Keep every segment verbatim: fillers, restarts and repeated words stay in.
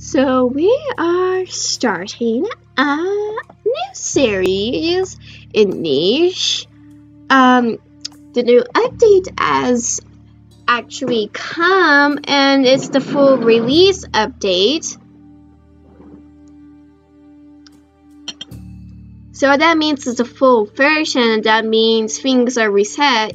So we are starting a new series in Niche. Um, the new update has actually come, and it's the full release update. So that means it's a full version. That means things are reset.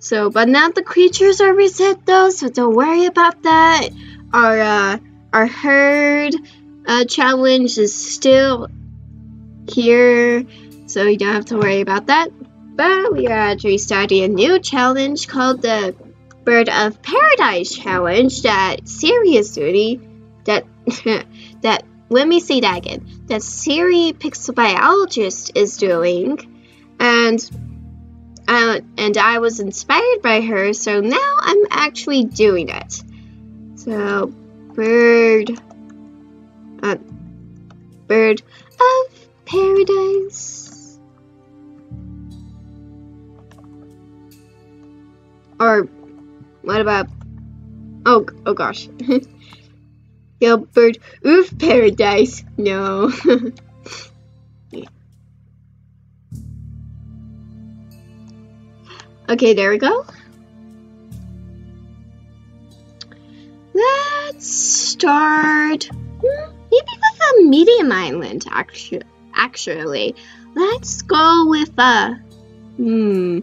So, but not the creatures are reset though, so don't worry about that. Our uh, our herd uh, challenge is still here, so you don't have to worry about that. But we are actually starting a new challenge called the Bird of Paradise Challenge that Siri is doing. That that let me say that again. That Siri Pixel Biologist is doing, and. Uh, and I was inspired by her, so now I'm actually doing it. So, bird, uh, bird of paradise, or what about? Oh, oh gosh, yo, bird of paradise. No. Okay, there we go. Let's start maybe with a medium island, actu actually. Let's go with a, hmm,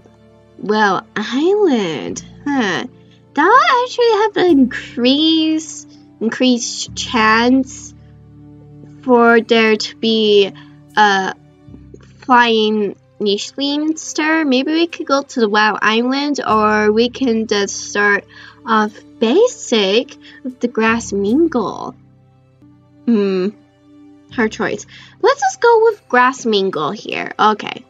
well, island. Huh. That'll actually have an increase, increased chance for there to be a flying Niche Leanster. Maybe we could go to the Wild Island, or we can just start off basic with the Grass Mingle. Hmm, her choice. Let's just go with Grass Mingle here. Okay.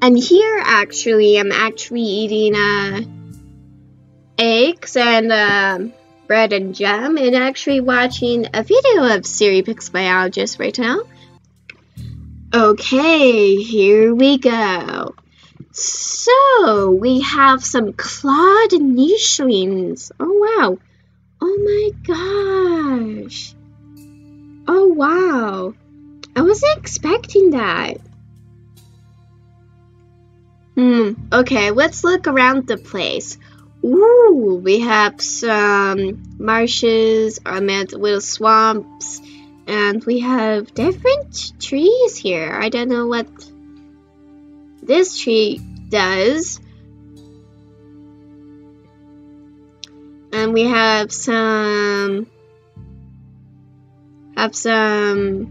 And here, actually, I'm actually eating uh, eggs and uh, bread and jam, and actually watching a video of Siri Pixel Biologist right now. Okay, here we go. So, we have some clawed nichelings. Oh, wow. Oh, my gosh. Oh, wow. I wasn't expecting that. Hmm, okay, let's look around the place. Ooh, we have some marshes, I meant little swamps. And we have different trees here. I don't know what this tree does. And we have some have some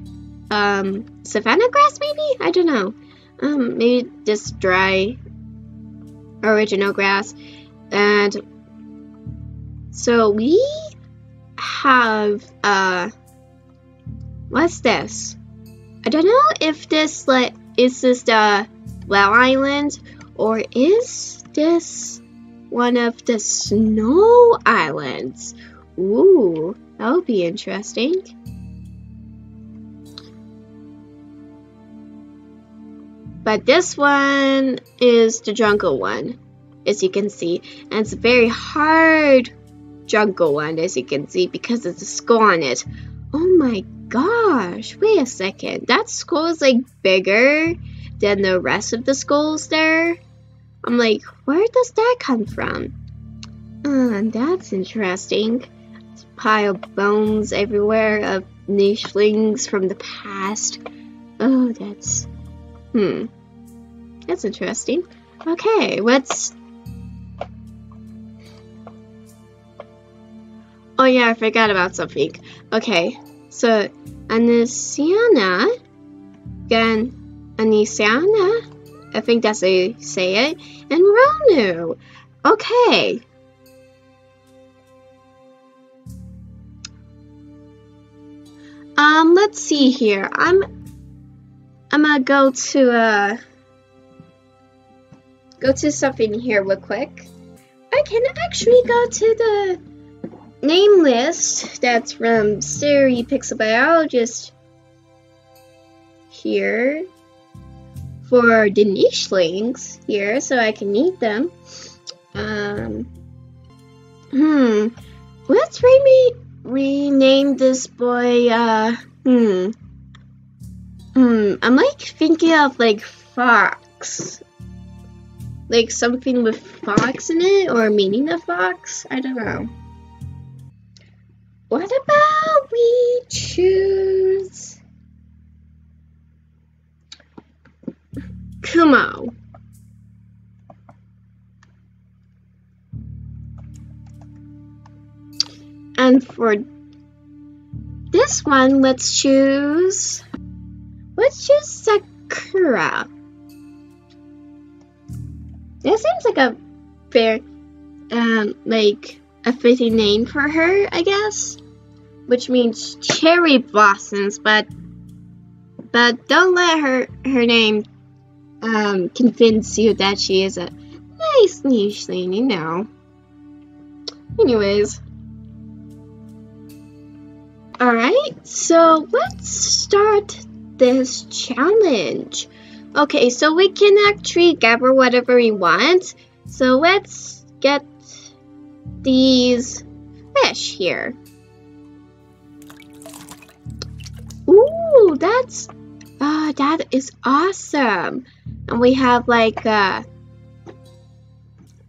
um, savanna grass, maybe? I don't know. Um, maybe just dry original grass. And so we have uh what's this? I don't know if this like is this the Well Island, or is this one of the Snow Islands? Ooh, that would be interesting. But this one is the jungle one, as you can see, and it's a very hard jungle one, as you can see, because it's a skull on it. Oh my god. Gosh, wait a second. That skull is like bigger than the rest of the skulls there. I'm like, where does that come from? Uh, that's interesting. There's a pile of bones everywhere of nichelings from the past. Oh, that's hmm. That's interesting. Okay, let's. Oh yeah, I forgot about something. Okay. So, Anisiana, again, Anisiana, I think that's how you say it, and Ronu. Okay. Um, let's see here. I'm, I'm gonna go to, uh, go to something here real quick. I can actually go to the name list that's from Siri Pixel Biologist here for the nichelings here, so I can eat them. Um, hmm, let's let's re rename this boy, uh, hmm. Hmm, I'm like thinking of like Fox. Like something with fox in it, or meaning of fox? I don't know. What about we choose Kumo? And for this one, let's choose, let's choose Sakura. That seems like a fair, um, like a fitting name for her, I guess, which means cherry blossoms. But, but don't let her her name, um, convince you that she is a nice niche thing, you know. Anyways. Alright, so let's start this challenge. Okay, so we can actually gather whatever we want. So let's get these fish here. Ooh, that's, uh, that is awesome. And we have like, uh,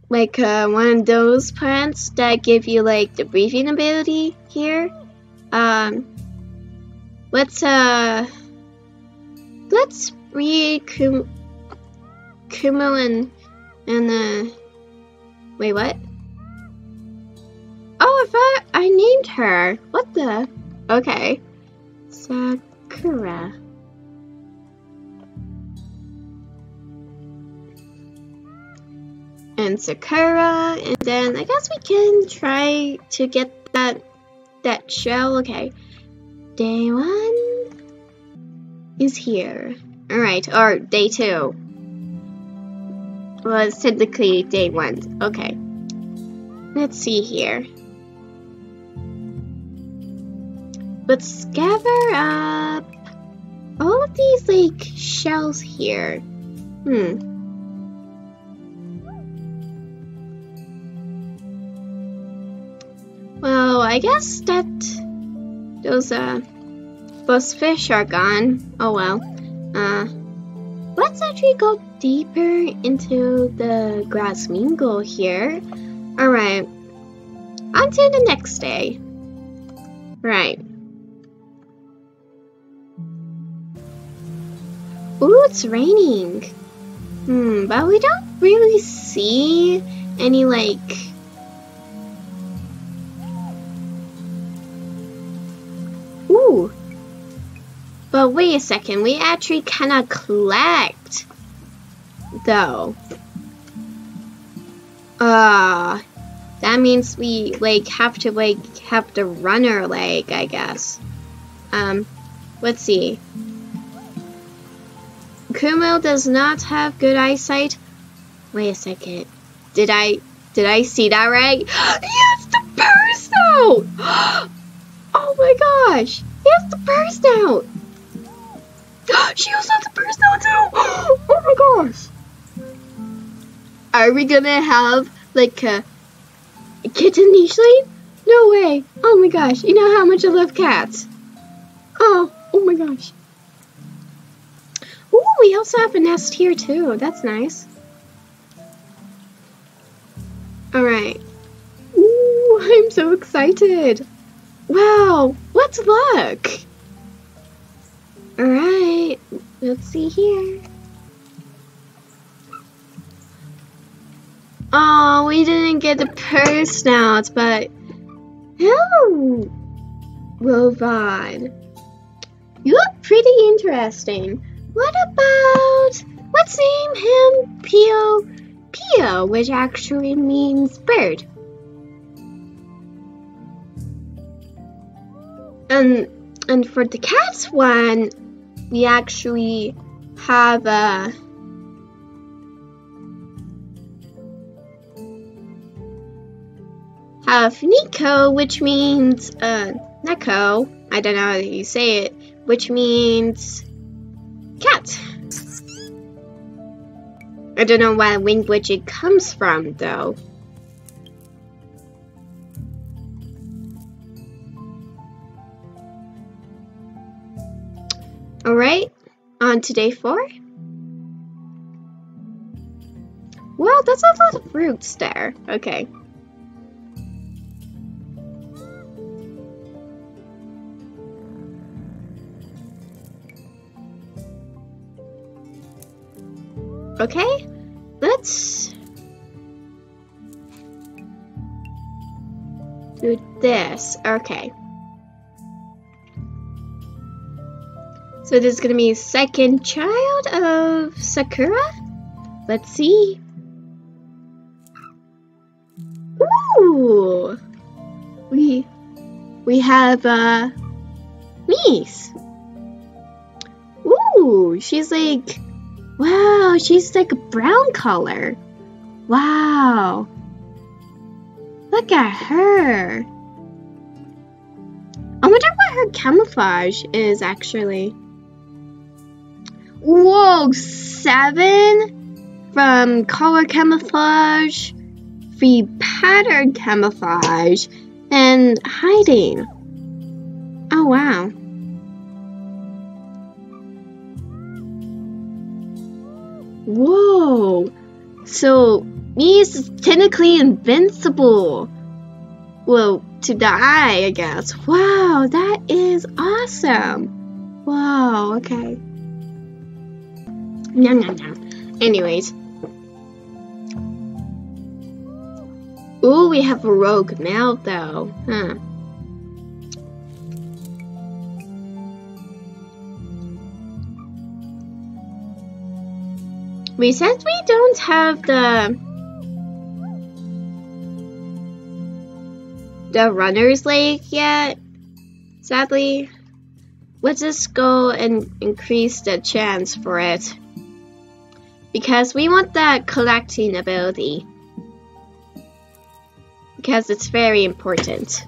like uh, one of those plants that give you like the breathing ability here. Um, let's, uh, let's read Kumo, Kumo and, and, uh, wait, what? Oh, I thought I named her. What the? Okay. Sakura. And Sakura, and then I guess we can try to get that that shell. Okay, day one is here. Alright, or day two. Well, it's technically day one. Okay, let's see here. Let's gather up all of these, like, shells here. Hmm. Well, I guess that those uh those fish are gone. Oh well. Uh, let's actually go deeper into the grass mingle here. All right, on to the next day. Right. Ooh, it's raining. Hmm, but we don't really see any like. But wait a second, we actually cannot collect, though. Uh, that means we, like, have to, like, have the runner, like, I guess. Um, let's see. Kumo does not have good eyesight. Wait a second. Did I, did I see that right? Yes, the purse out! Oh my gosh! Yes, the purse out! She also has a purse now too! Oh my gosh! Are we gonna have, like, a, a kitten niche lane? No way! Oh my gosh, you know how much I love cats! Oh, oh my gosh. Ooh, we also have a nest here too, that's nice. Alright. Ooh, I'm so excited! Wow, let's look! Alright, let's see here. Oh, we didn't get the purse now, but hello, Rovin. You look pretty interesting. What about, let's name him Pio Pio, which actually means bird. And and for the cat's one, we actually have a have Neko, which means uh, Neko. I don't know how you say it, which means cat. I don't know what language it comes from, though. Alright, on to day four. Well, that's a lot of roots there. Okay. Okay, let's do this. Okay. So this is gonna be second child of Sakura. Let's see. Ooh, we we have a niece. Ooh, she's like, wow, she's like a brown color. Wow, look at her. I wonder what her camouflage is actually. Whoa, seven from color camouflage, free pattern camouflage, and hiding. Oh wow. Whoa. So Niche is technically invincible. Well, to the eye, I guess. Wow, that is awesome. Wow, okay. No, no, no. Anyways. Ooh, we have a rogue male, though. Huh. We said we don't have the... the runner's lake yet, sadly. Let's just go and increase the chance for it, because we want that collecting ability, because it's very important.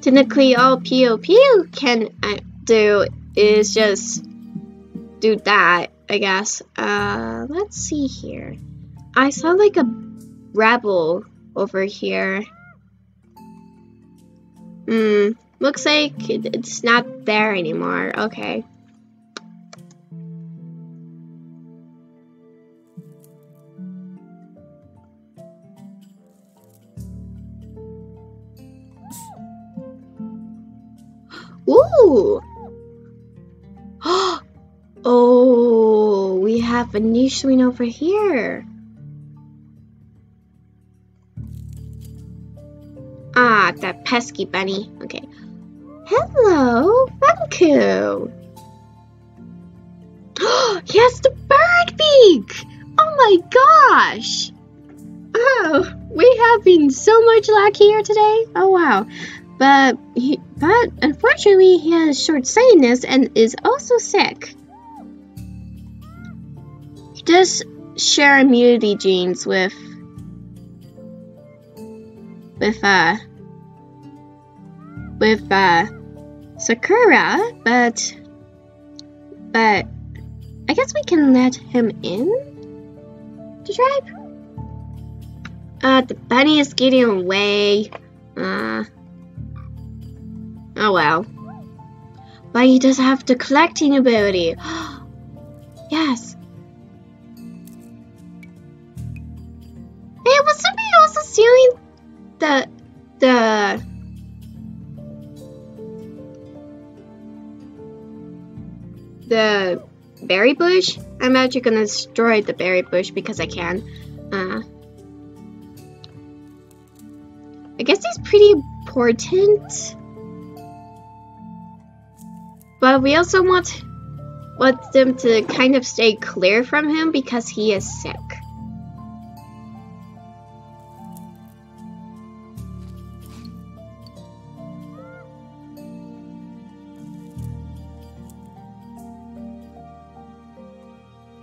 Technically all Pio Pio can do is just do that, I guess. Uh, let's see here. I saw like a rebel over here. Hmm, looks like it, it's not there anymore. Okay. Ooh! Oh, we have a niche win over here. Ah, that pesky bunny. Okay. Hello, Bunko. Oh, he has the bird beak. Oh my gosh. Oh, we have been so much luck here today. Oh wow. But he, but unfortunately, he has short sightedness and is also sick. He does share immunity genes with with uh with uh Sakura, but but I guess we can let him in the tribe. Uh, the bunny is getting away. Uh. Oh well. But he does have the collecting ability. Yes. Hey, was somebody also stealing the the the berry bush? I'm actually gonna destroy the berry bush because I can. Uh, I guess it's pretty important. But we also want, want them to kind of stay clear from him because he is sick.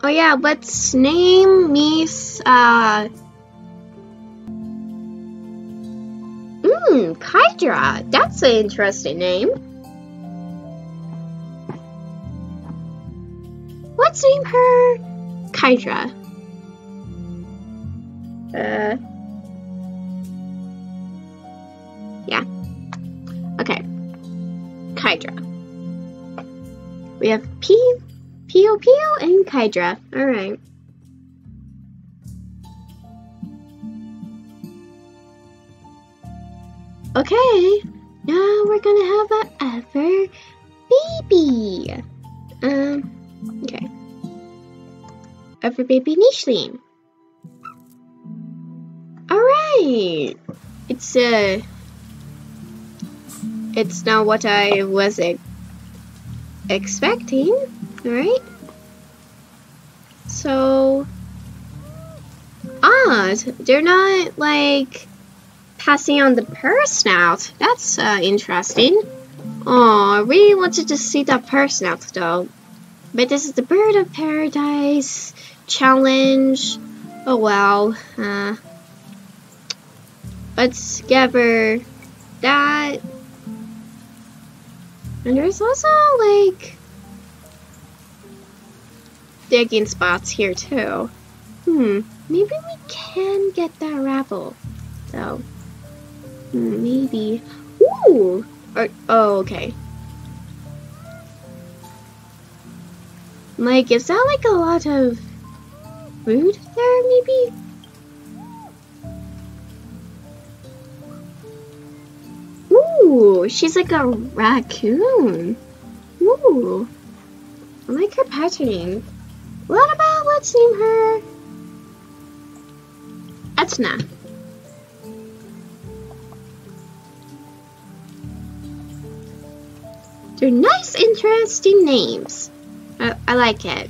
Oh yeah, let's name Niece, uh... Mmm, Kaydra. That's an interesting name. Let's name her Kaydra. Uh, yeah. Okay. Kaydra. We have P, Pio Pio, and Kaydra. All right. Okay. Now we're gonna have an ever baby. Um. Okay. Ever baby Niche theme. Alright! It's, uh... It's not what I was e expecting, right? So... Odd! They're not, like, passing on the purse out. That's, uh, interesting. Aw, I really wanted to see that purse out, though. But this is the Bird of Paradise Challenge. Oh, well. Uh... Let's gather that. And there's also like digging spots here too. Hmm, maybe we can get that raffle though. Maybe. Ooh! Or, oh, okay. Like, is that like a lot of food there maybe? Ooh, she's like a raccoon. Ooh, I like her patterning. What about, let's name her Etna. They're nice, interesting names. I, I like it.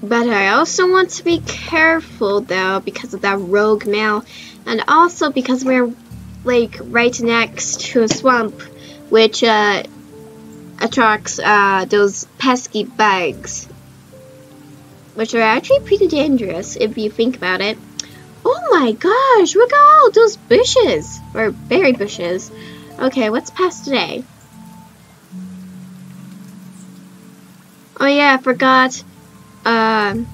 But I also want to be careful though because of that rogue male, and also because we're like right next to a swamp which uh, attracts uh, those pesky bugs, which are actually pretty dangerous if you think about it. Oh my gosh, look at all those bushes, or berry bushes. Okay, what's past today? Oh yeah, I forgot. Um,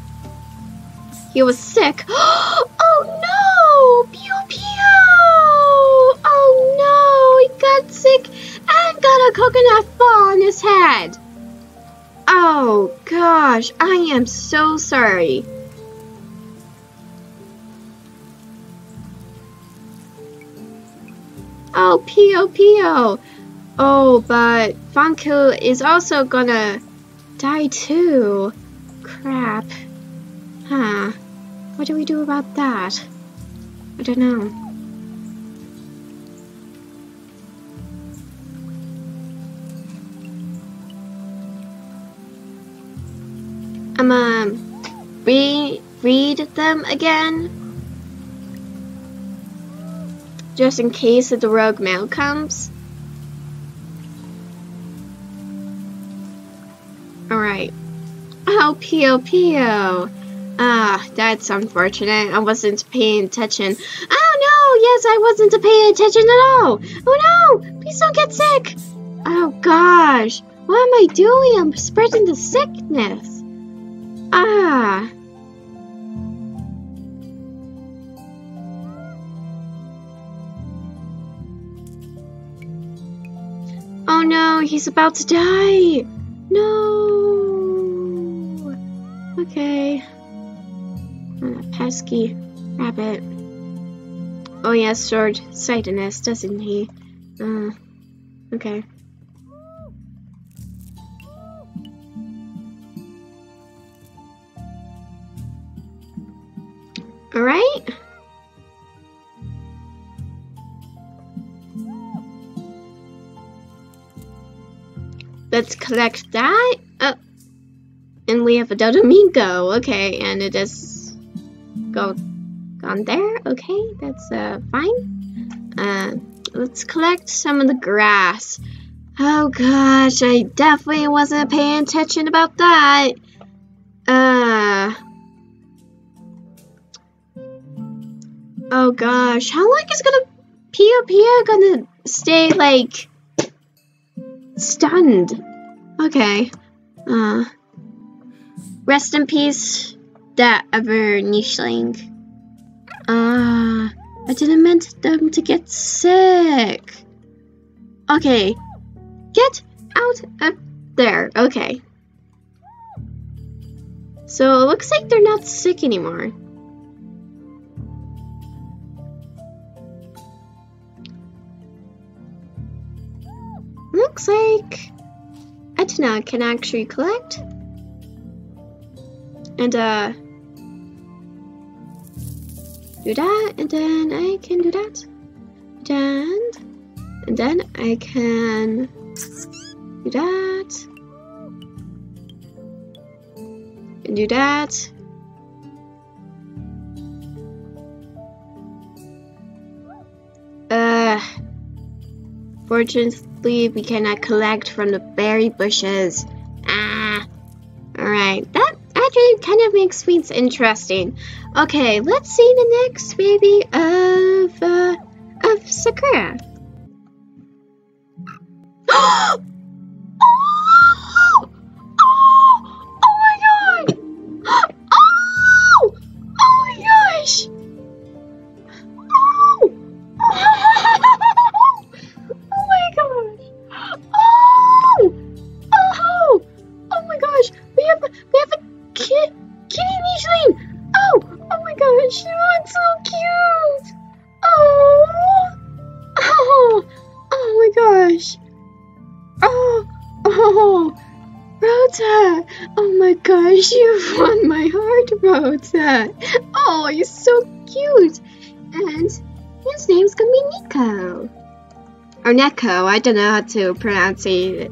he was sick. Oh no! Pio Pio! Oh no! He got sick and got a coconut fall on his head. Oh gosh, I am so sorry. Oh Pio Pio! Oh, but Bunko is also gonna die too. Crap. Huh. What do we do about that? I don't know. I'm, um, re read them again? Just in case that the rogue male comes? Alright. Oh, Pio Pio. Ah, that's unfortunate. I wasn't paying attention. Oh no, yes, I wasn't paying attention at all. Oh no, please don't get sick. Oh gosh, what am I doing? I'm spreading the sickness. Ah. Oh no, he's about to die. No. Okay. Uh, pesky rabbit. Oh yeah, sword sightedness, doesn't he? Uh, okay. All right. Let's collect that. Oh. And we have a Domingo, okay, and it is go gone there, okay, that's uh, fine. Uh, let's collect some of the grass. Oh gosh, I definitely wasn't paying attention about that. Uh, Oh gosh, how long is gonna Pio Pio gonna stay like stunned? Okay. Uh Rest in peace, that ever nicheling. Ah, uh, I didn't meant them to get sick. Okay, get out of there. Okay. So it looks like they're not sick anymore. Looks like Etna can actually collect. And uh do that, and then I can do that. And, and then I can do that. And do that. Uh fortunately we cannot collect from the berry bushes. Ah, alright, that actually kind of makes things interesting. Okay, let's see the next baby of uh, of Sakura. You've won my heart, Rota. Oh, you're so cute. And his name's gonna be Neko. Or Neko, I don't know how to pronounce it,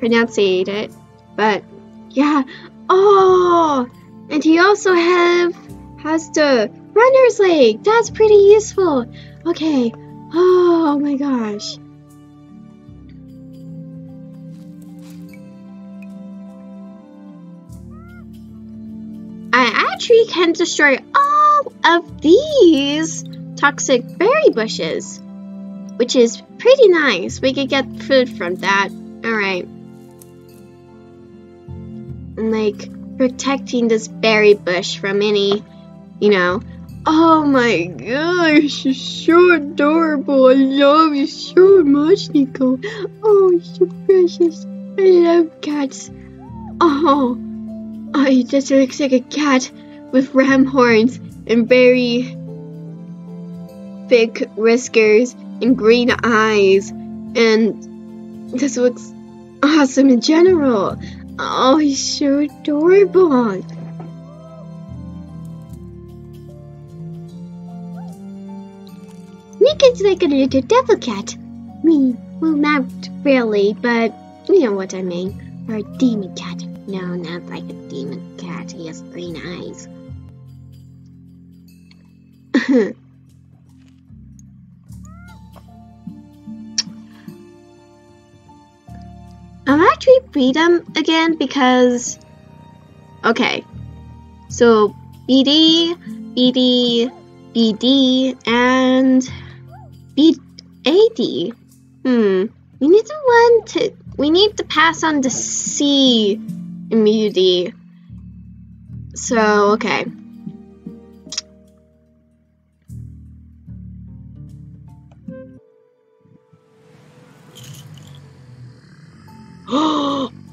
pronounce it, but yeah. Oh, and he also have has the runner's leg. That's pretty useful. Okay. Oh my gosh. Tree can destroy all of these toxic berry bushes, which is pretty nice. We could get food from that. Alright. And like protecting this berry bush from any, you know. Oh my gosh, you're so adorable. I love you so much, Nico. Oh, you're so precious. I love cats. Oh, oh, you just looks like a cat with ram horns and very thick whiskers and green eyes, and this looks awesome in general. Oh, he's so adorable. Nika's like a little devil cat. Me, well, not really, but you know what I mean. Or a demon cat. No, not like a demon cat. He has green eyes. I'll actually breed them again because okay, so B D, B D, B D, and B A D. Hmm. We need the one to. We need to pass on the C immunity. So okay.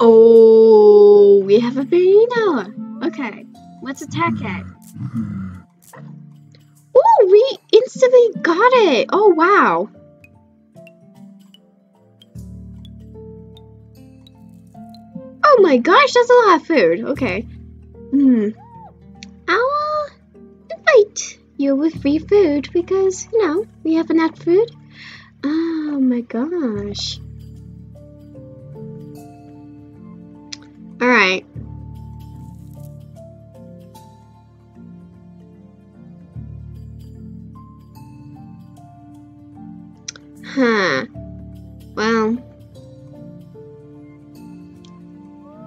Oh, we have a Berino. Okay, let's attack it. Oh, we instantly got it. Oh, wow. Oh my gosh, that's a lot of food. Okay. Hmm. I'll invite you with free food because, you know, we have enough food. Oh my gosh. Alright. Huh. Well.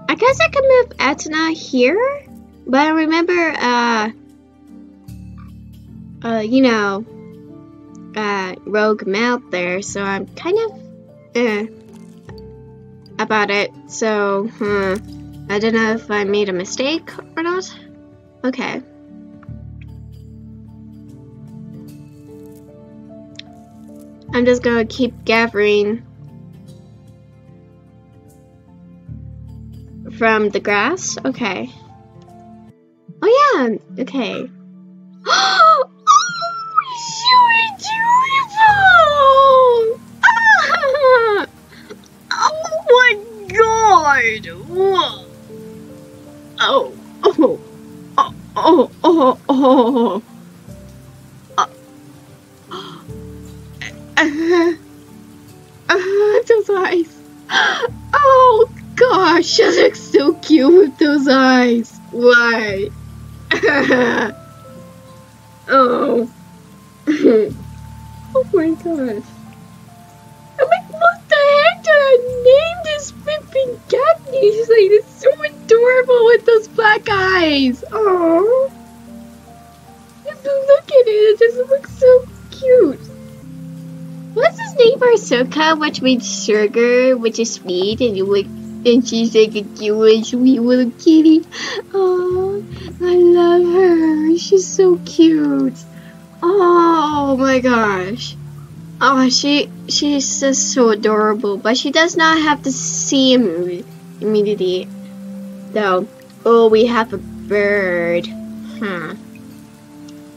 I guess I could move Etna here. But I remember, uh... Uh, you know, uh, rogue male there, so I'm kind of eh about it. So huh, I don't know if I made a mistake or not. Okay. I'm just gonna keep gathering from the grass. Okay. Oh yeah. Okay. Oh, you beautiful! Ah! Oh my god! Whoa. Oh oh oh oh oh oh. Uh, uh, those eyes. Oh gosh, she looks so cute with those eyes. Why? Oh. Oh my gosh. I'm like, what the heck did I name this pimping cat? She's like, it's so adorable with those black eyes. Oh. Just look at it, it just looks so cute. What's his name for Ahsoka, which means sugar, which is sweet, and you would, and she's like a cute, sweet little kitty. Oh, I love her. She's so cute. Oh my gosh. Oh, she she's just so adorable, but she does not have the same immunity, though. Oh, we have a bird. Huh.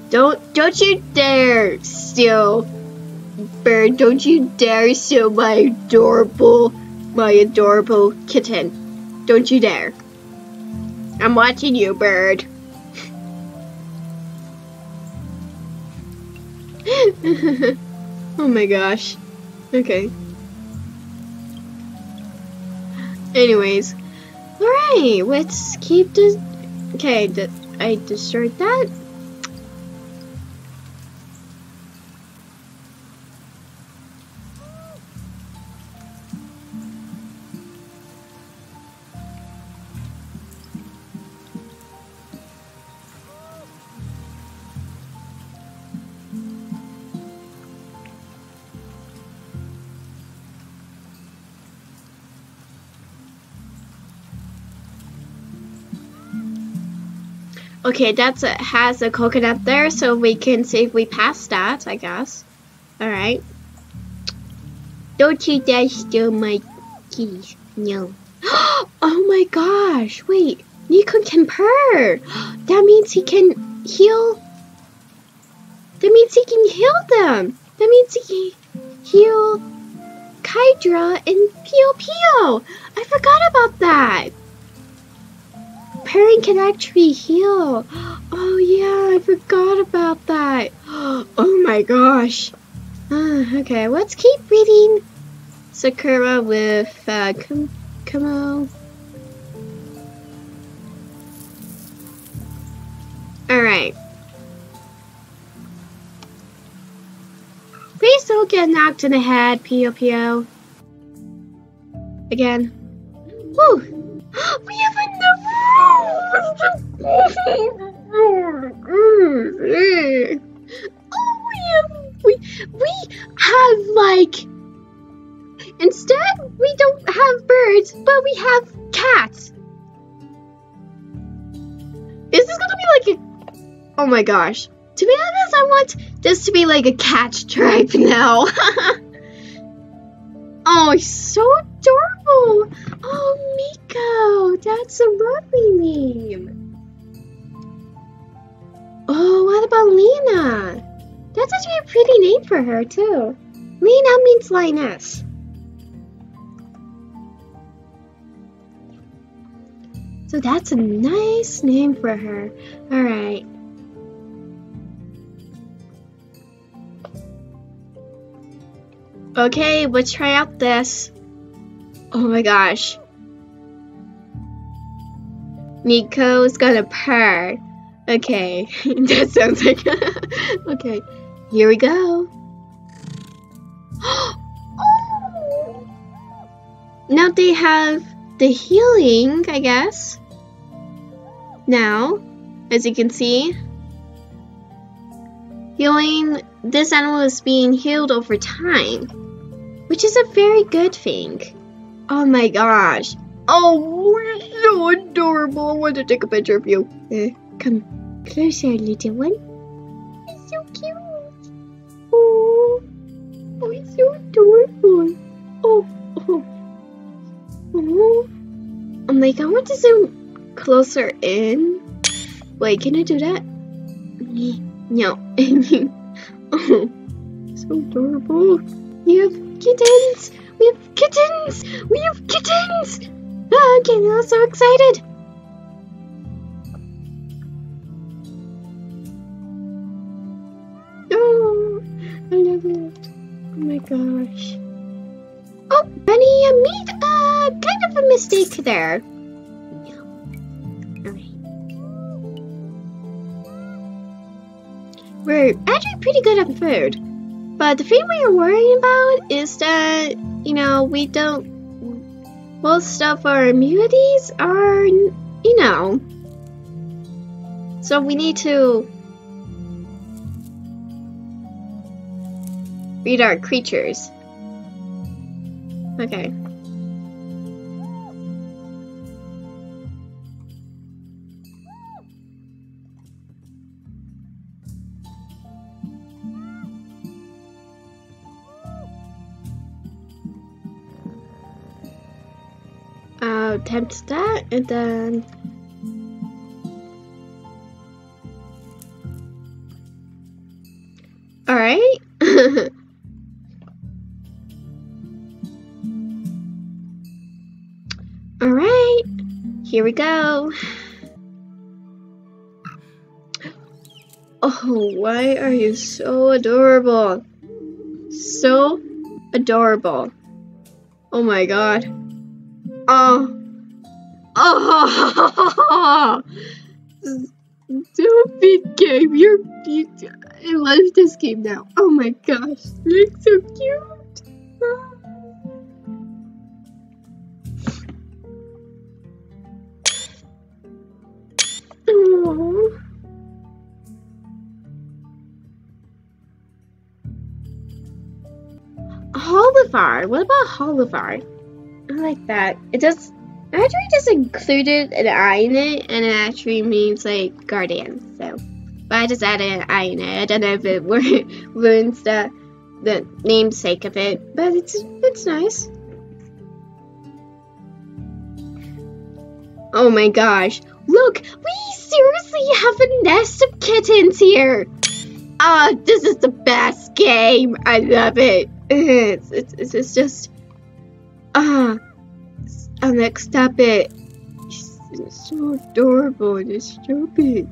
Don't don't you dare steal. Bird, don't you dare steal my adorable, my adorable kitten. Don't you dare. I'm watching you, bird. Oh my gosh. Okay. Anyways. Alright, let's keep this. Okay, did I destroyed that? Okay, that's a, has a coconut there, so we can see if we pass that, I guess. Alright. Don't you dare steal my keys. No. Oh my gosh, wait. Neko can purr. That means he can heal. That means he can heal them. That means he can heal Kaydra and Pio Pio. I forgot about that. Pairing can actually heal. Oh yeah, I forgot about that. Oh my gosh. Uh, okay, let's keep reading Sakura with uh, Kumo. Alright. Please don't get knocked in the head, Pio Pio. Again. Woo! We have enough room! Oh, we have, we, we have, like, instead, we don't have birds, but we have cats. Is this gonna be like a, oh my gosh. To be honest, I want this to be like a cat tribe now. Oh, he's so adorable! Oh, Neko! That's a lovely name! Oh, what about Lena? That's actually a pretty name for her, too. Lena means lioness. So that's a nice name for her. Alright. Okay, let's try out this. Oh my gosh. Neko's gonna purr. Okay, that sounds like. Okay, here we go. Oh! Now they have the healing, I guess. Now, as you can see, healing this animal is being healed over time, which is a very good thing. Oh my gosh. Oh, you're so adorable. I want to take a picture of you. Uh, come closer, little one. It's so cute. Oh, oh, it's so adorable. Oh, oh, oh. Oh my god, I want to zoom closer in. Wait, can I do that? No. Oh, so adorable. You have kittens. We have kittens! We have kittens! Oh, okay, I'm so excited! Oh, I love it. Oh my gosh. Oh, Bunny, I made uh, kind of a mistake there. No. Alright. We're actually pretty good at food. But the thing we are worrying about is that, you know, we don't, most of our immunities are, you know, so we need to feed our creatures. Okay. Attempt that and then all right. All right, here we go. Oh, why are you so adorable? So adorable. Oh my god. Oh. Oh, so big game. You're beautiful. I love this game now. Oh my gosh, you look so cute. Oh. Holivar. What about Holivar? I like that. It does. I actually just included an I in it, and it actually means like guardian, so. But I just added an I in it. I don't know if it ruins the, the namesake of it, but it's, it's nice. Oh my gosh. Look, we seriously have a nest of kittens here. Ah, oh, this is the best game. I love it. It's, it's, it's just, ah. Uh, Oh, next up it. It's so adorable and it's so big.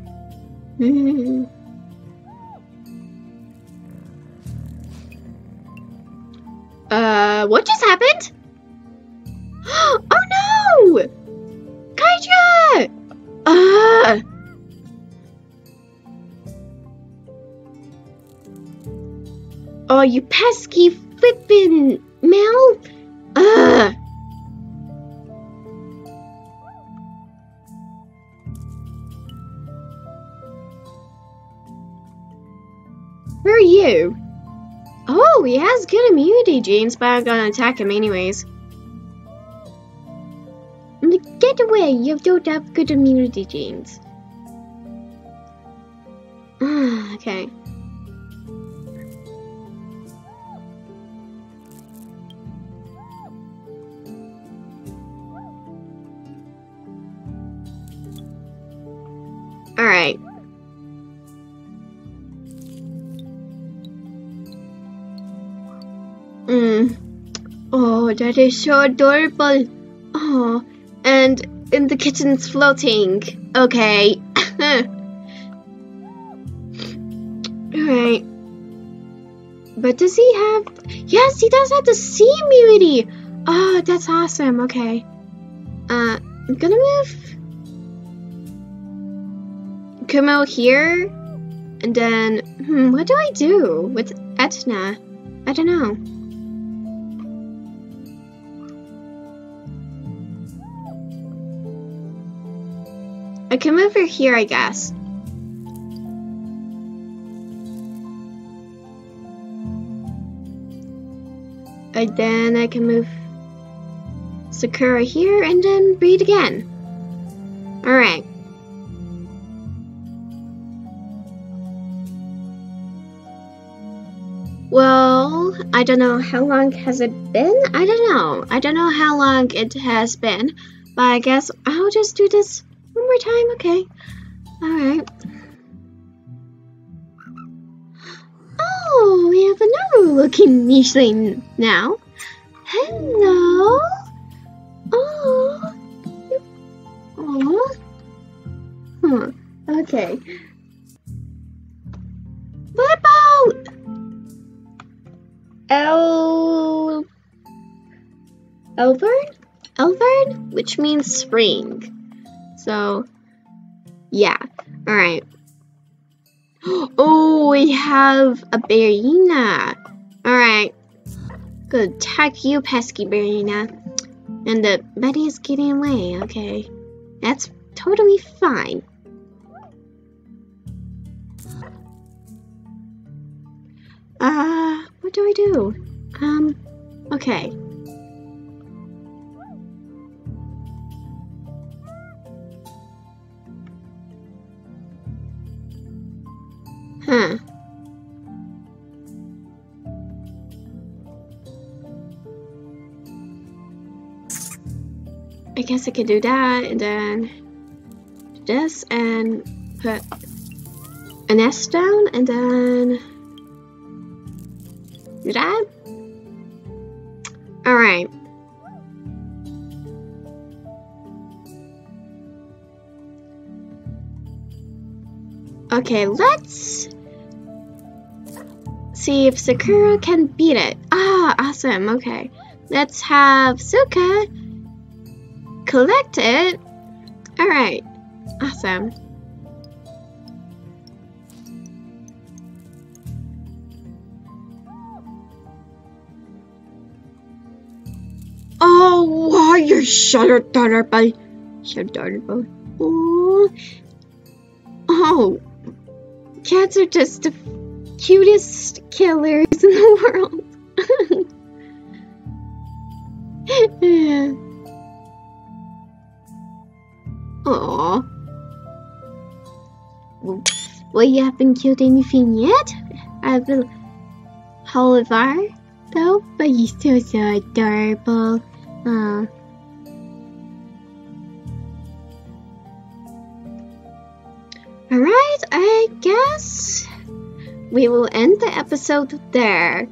Uh, what just happened? Oh no! Kaydra! Ah! Oh, you pesky flippin' male! Ah! Where are you? Oh, he has good immunity genes, but I'm gonna attack him anyways. Get away, you don't have good immunity genes. Okay. Alright. Mm. Oh, that is so adorable. Oh, and in the kitten's floating. Okay. Alright. But does he have... Yes, he does have the sea immunity. Oh, that's awesome. Okay. Uh, I'm gonna move Kumo here. And then... Hmm, what do I do with Etna? I don't know. I can move her here, I guess. And then I can move Sakura here and then breathe again. Alright. Well, I don't know how long has it been? I don't know. I don't know how long it has been. But I guess I'll just do this one more time. Okay. Alright. Oh, we have another looking niche thing now. Hello. Oh. Oh. Huh. Okay. What about El Elvern? Elvern, which means spring. So, yeah. All right. Oh, we have a Berina. All right. Good. Attack you, pesky Berina. And the Betty is getting away. Okay, that's totally fine. Uh, what do I do? Um, okay. Huh. I guess I could do that, and then this, and put an S down, and then do that. All right. Okay, let's see if Sakura can beat it. Ah, awesome. Okay, let's have Ahsoka collect it. All right, awesome. Oh, you're shutter daughter boy. Shutter daughter boy. Oh. Oh. Cats are just the cutest killers in the world. Aww. Well, you haven't killed anything yet? I will. Holivar, though, but you're still so adorable. Uh. Alright, I guess we will end the episode there.